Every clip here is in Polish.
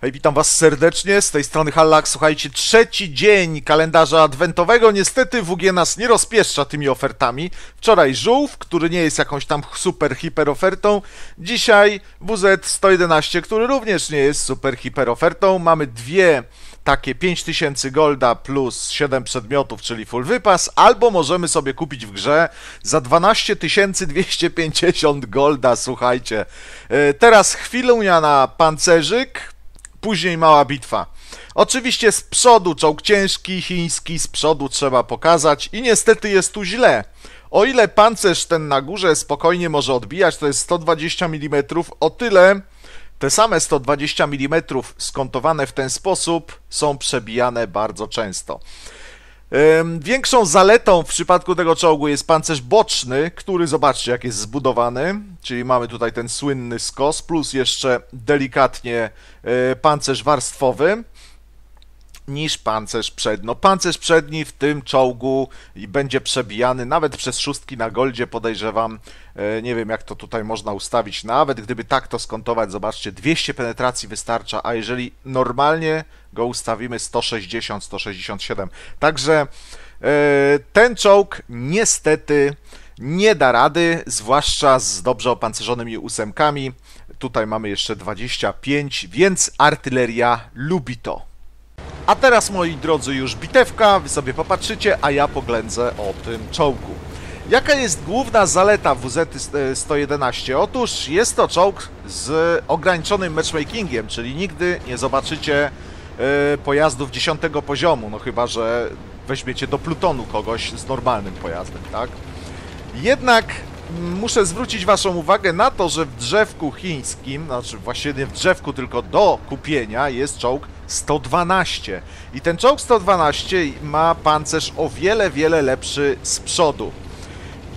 Hej, witam was serdecznie, z tej strony Hallack. Słuchajcie, trzeci dzień kalendarza adwentowego. Niestety WG nas nie rozpieszcza tymi ofertami. Wczoraj żółw, który nie jest jakąś tam super hiper ofertą. Dzisiaj WZ111, który również nie jest super hiper ofertą. Mamy dwie takie 5000 golda plus 7 przedmiotów, czyli full wypas, albo możemy sobie kupić w grze za 12 250 golda, słuchajcie. Teraz chwilunia na pancerzyk, później mała bitwa. Oczywiście z przodu czołg ciężki, chiński, z przodu trzeba pokazać i niestety jest tu źle. O ile pancerz ten na górze spokojnie może odbijać, to jest 120 mm, o tyle te same 120 mm skontowane w ten sposób są przebijane bardzo często. Większą zaletą w przypadku tego czołgu jest pancerz boczny, który zobaczcie jak jest zbudowany, czyli mamy tutaj ten słynny skos plus jeszcze delikatnie pancerz warstwowy niż pancerz przedni. No, pancerz przedni w tym czołgu będzie przebijany nawet przez szóstki na goldzie, podejrzewam, nie wiem jak to tutaj można ustawić, nawet gdyby tak to skontować, zobaczcie, 200 penetracji wystarcza, a jeżeli normalnie go ustawimy 160, 167, także ten czołg niestety nie da rady, zwłaszcza z dobrze opancerzonymi ósemkami, tutaj mamy jeszcze 25, więc artyleria lubi to. A teraz, moi drodzy, już bitewka, wy sobie popatrzycie, a ja poględzę o tym czołgu. Jaka jest główna zaleta WZ-111? Otóż jest to czołg z ograniczonym matchmakingiem, czyli nigdy nie zobaczycie pojazdów 10 poziomu, no chyba że weźmiecie do plutonu kogoś z normalnym pojazdem, tak? Jednak muszę zwrócić waszą uwagę na to, że w drzewku chińskim, znaczy właściwie w drzewku tylko do kupienia, jest czołg 112 i ten czołg 112 ma pancerz o wiele, wiele lepszy z przodu.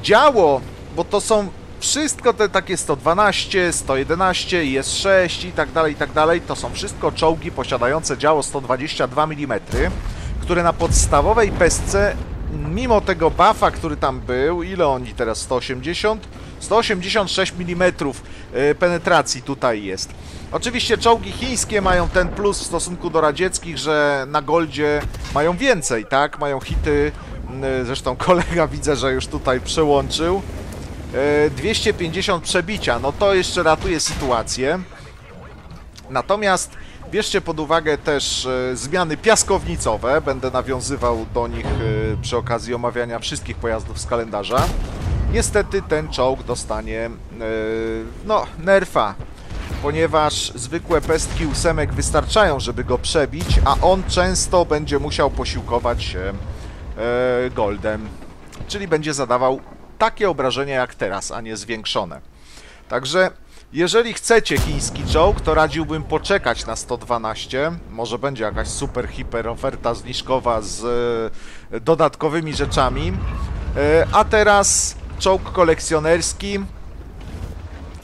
Działo, bo to są wszystko te takie 112, 111, IS-6 i tak dalej, to są wszystko czołgi posiadające działo 122 mm, które na podstawowej pestce, mimo tego buffa, który tam był, ile oni teraz, 180? 186 mm penetracji tutaj jest. Oczywiście czołgi chińskie mają ten plus w stosunku do radzieckich, że na goldzie mają więcej, tak? Mają hity, zresztą kolega widzę, że już tutaj przełączył. 250 przebicia, no to jeszcze ratuje sytuację. Natomiast bierzcie pod uwagę też zmiany piaskownicowe, będę nawiązywał do nich przy okazji omawiania wszystkich pojazdów z kalendarza. Niestety ten czołg dostanie, no, nerfa, ponieważ zwykłe pestki ósemek wystarczają, żeby go przebić, a on często będzie musiał posiłkować się goldem, czyli będzie zadawał takie obrażenia jak teraz, a nie zwiększone. Także jeżeli chcecie chiński czołg, to radziłbym poczekać na 112, może będzie jakaś super hiper oferta zniżkowa z dodatkowymi rzeczami. A teraz czołg kolekcjonerski,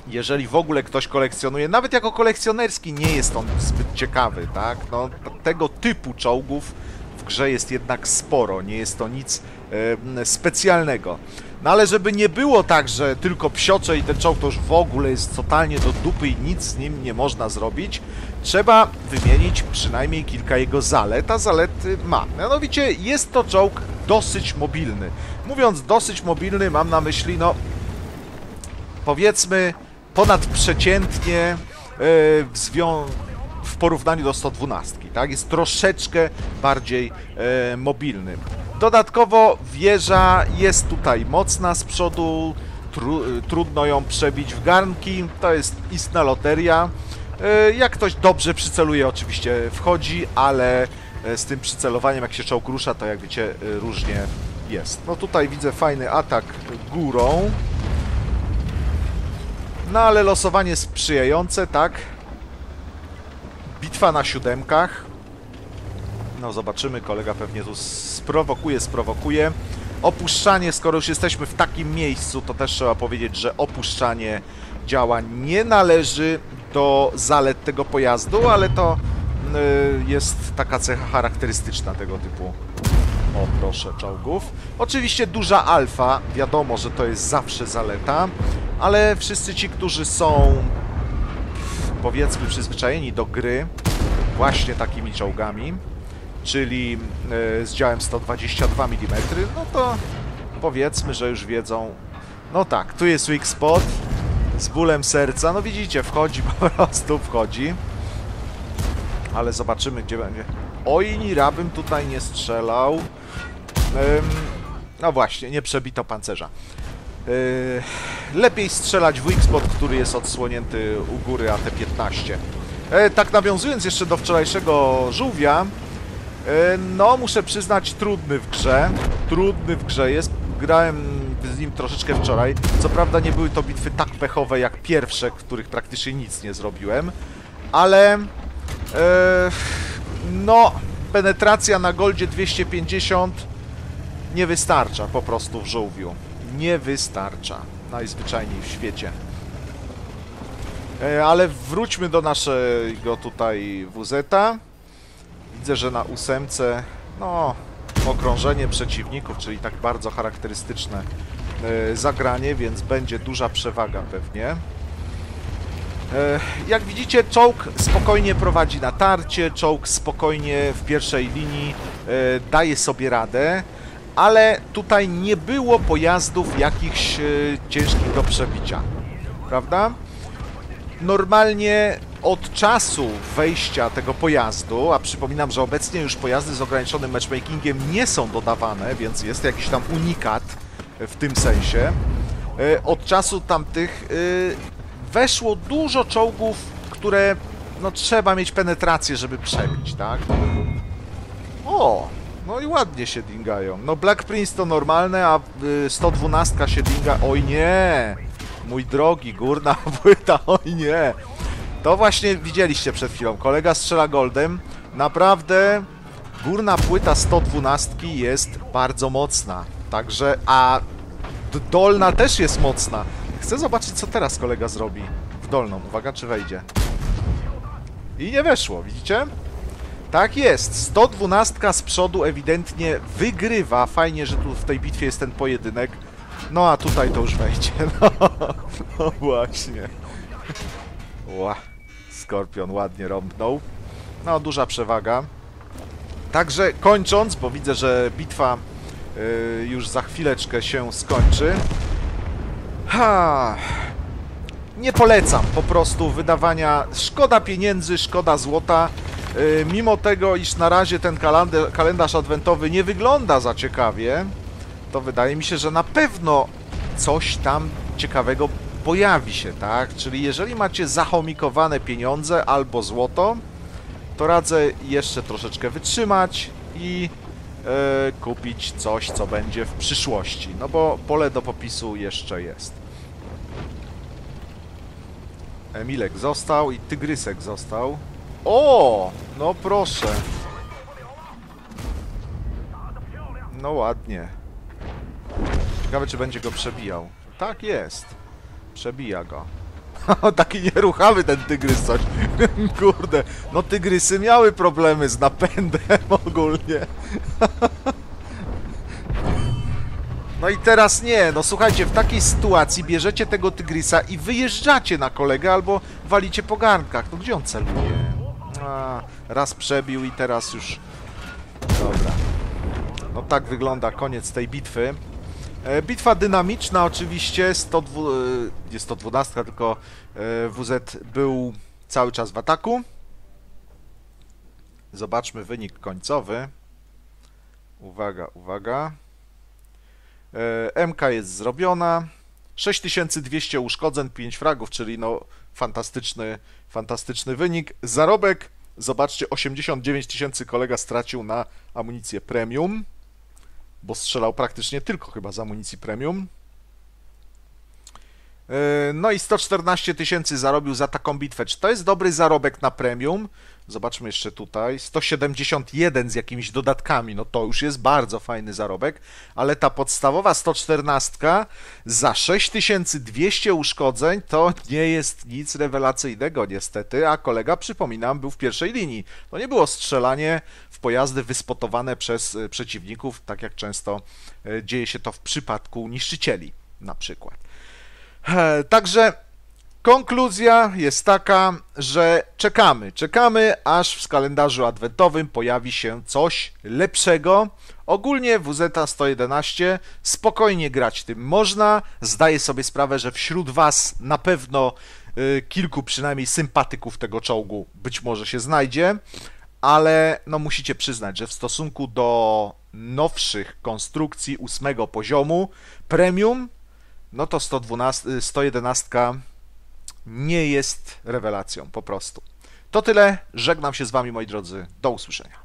jeżeli w ogóle ktoś kolekcjonuje, nawet jako kolekcjonerski nie jest on zbyt ciekawy, tak? No, tego typu czołgów w grze jest jednak sporo, nie jest to nic specjalnego. No ale żeby nie było tak, że tylko psiocze i ten czołg to już w ogóle jest totalnie do dupy i nic z nim nie można zrobić, trzeba wymienić przynajmniej kilka jego zalet, a zalety ma. Mianowicie jest to czołg dosyć mobilny. Mówiąc dosyć mobilny, mam na myśli, no, powiedzmy ponadprzeciętnie w porównaniu do 112, tak? Jest troszeczkę bardziej mobilny. Dodatkowo wieża jest tutaj mocna z przodu, trudno ją przebić w garnki, to jest istna loteria. Jak ktoś dobrze przyceluje, oczywiście wchodzi, ale z tym przycelowaniem, jak się czołg rusza, to jak wiecie, różnie jest. No tutaj widzę fajny atak górą. No ale losowanie sprzyjające, tak? Bitwa na siódemkach. No zobaczymy, kolega pewnie tu sprowokuje. Opuszczanie, skoro już jesteśmy w takim miejscu, to też trzeba powiedzieć, że opuszczanie działa nie należy do zalet tego pojazdu, ale to jest taka cecha charakterystyczna tego typu, o proszę, czołgów. Oczywiście duża alfa, wiadomo, że to jest zawsze zaleta, ale wszyscy ci, którzy są, powiedzmy, przyzwyczajeni do gry, właśnie takimi czołgami, czyli z działem 122 mm, no to powiedzmy, że już wiedzą. No tak, tu jest weak spot z bólem serca, no widzicie, wchodzi, po prostu wchodzi. Ale zobaczymy, gdzie będzie. Oj, Nira bym tutaj nie strzelał. No właśnie, nie przebito pancerza. Lepiej strzelać w weak spot, który jest odsłonięty u góry AT-15. Tak nawiązując jeszcze do wczorajszego żółwia, no muszę przyznać, trudny w grze. Trudny w grze jest. Grałem z nim troszeczkę wczoraj. Co prawda nie były to bitwy tak pechowe jak pierwsze, których praktycznie nic nie zrobiłem. Ale... no, penetracja na goldzie 250 nie wystarcza po prostu w żółwiu. Nie wystarcza. Najzwyczajniej w świecie. Ale wróćmy do naszego tutaj WZ-a. Widzę, że na ósemce, no, okrążenie przeciwników, czyli tak bardzo charakterystyczne zagranie, więc będzie duża przewaga pewnie. Jak widzicie, czołg spokojnie prowadzi natarcie, czołg spokojnie w pierwszej linii daje sobie radę, ale tutaj nie było pojazdów jakichś ciężkich do przebicia, prawda? Normalnie od czasu wejścia tego pojazdu, a przypominam, że obecnie już pojazdy z ograniczonym matchmakingiem nie są dodawane, więc jest jakiś tam unikat w tym sensie, od czasu tamtych... weszło dużo czołgów, które no trzeba mieć penetrację, żeby przebić, tak? O, no i ładnie się dingają. No Black Prince to normalne, a 112 się dinga... Oj nie! Mój drogi, górna płyta, oj nie! To właśnie widzieliście przed chwilą. Kolega strzela goldem. Naprawdę górna płyta 112 jest bardzo mocna. Także, a dolna też jest mocna. Chcę zobaczyć, co teraz kolega zrobi w dolną. Uwaga, czy wejdzie. I nie weszło, widzicie? Tak jest. 112 z przodu ewidentnie wygrywa. Fajnie, że tu w tej bitwie jest ten pojedynek. No a tutaj to już wejdzie. No właśnie. Ła, Skorpion ładnie rąbnął. No, duża przewaga. Także kończąc, bo widzę, że bitwa już za chwileczkę się skończy. Ha. Nie polecam po prostu wydawania, szkoda pieniędzy, szkoda złota, mimo tego, iż na razie ten kalendarz adwentowy nie wygląda za ciekawie, to wydaje mi się, że na pewno coś tam ciekawego pojawi się, tak? Czyli jeżeli macie zachomikowane pieniądze albo złoto, to radzę jeszcze troszeczkę wytrzymać i... kupić coś, co będzie w przyszłości, no bo pole do popisu jeszcze jest. Emilek został i Tygrysek został. O! No proszę. No ładnie. Ciekawe, czy będzie go przebijał. Tak jest. Przebija go. Taki nieruchawy ten tygrys coś. Kurde, no tygrysy miały problemy z napędem ogólnie. No i teraz nie, no słuchajcie, w takiej sytuacji bierzecie tego tygrysa i wyjeżdżacie na kolegę albo walicie po garnkach. No gdzie on celuje? A, raz przebił i teraz już... Dobra. No tak wygląda koniec tej bitwy. Bitwa dynamiczna oczywiście, 112, tylko WZ był cały czas w ataku. Zobaczmy wynik końcowy. Uwaga, uwaga. MK jest zrobiona. 6200 uszkodzeń, 5 fragów, czyli no fantastyczny, fantastyczny wynik. Zarobek, zobaczcie, 89 tysięcy kolega stracił na amunicję premium. Bo strzelał praktycznie tylko chyba z amunicji premium. No i 114 tysięcy zarobił za taką bitwę. Czy to jest dobry zarobek na premium? Zobaczmy jeszcze tutaj. 171 z jakimiś dodatkami. No to już jest bardzo fajny zarobek. Ale ta podstawowa 114 za 6200 uszkodzeń to nie jest nic rewelacyjnego niestety. A kolega, przypominam, był w pierwszej linii. To nie było strzelanie w pojazdy wyspotowane przez przeciwników, tak jak często dzieje się to w przypadku niszczycieli na przykład. Także Konkluzja jest taka, że czekamy, aż w kalendarzu adwentowym pojawi się coś lepszego. Ogólnie WZ111 spokojnie grać tym można. Zdaję sobie sprawę, że wśród Was na pewno kilku przynajmniej sympatyków tego czołgu być może się znajdzie, ale no musicie przyznać, że w stosunku do nowszych konstrukcji 8 poziomu premium, no to 111 nie jest rewelacją po prostu. To tyle, żegnam się z Wami moi drodzy, do usłyszenia.